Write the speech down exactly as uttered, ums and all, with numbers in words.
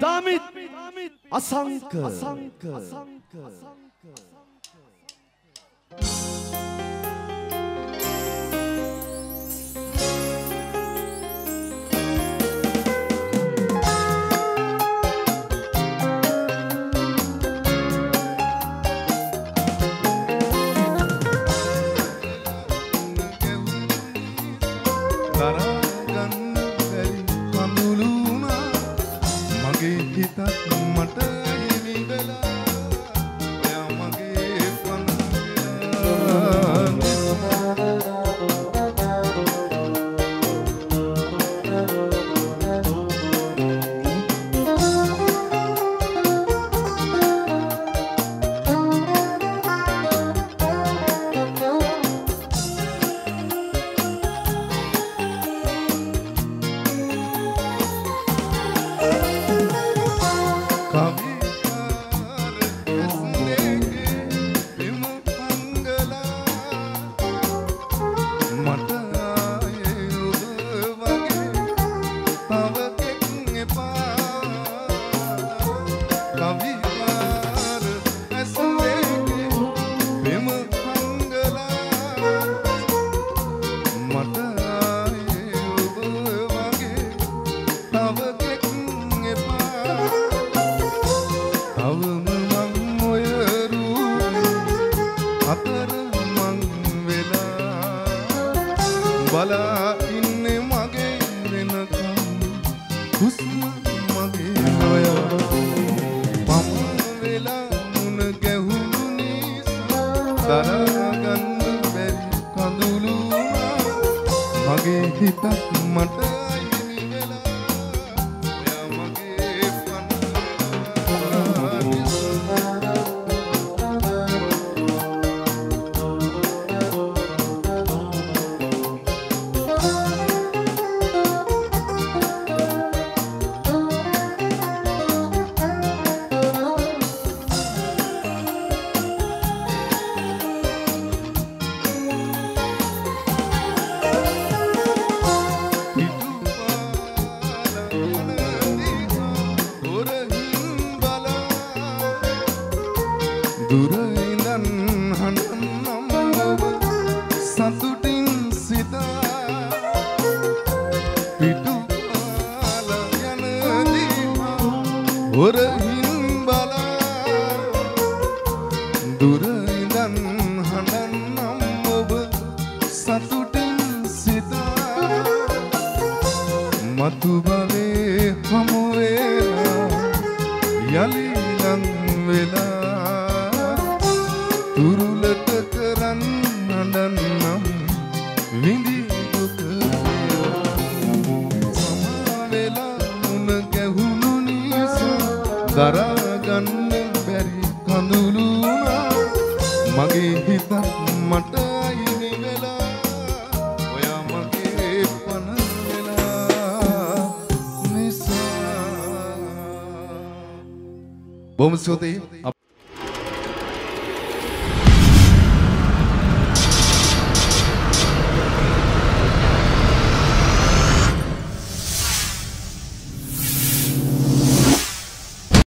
Damith Asanka. Asanka.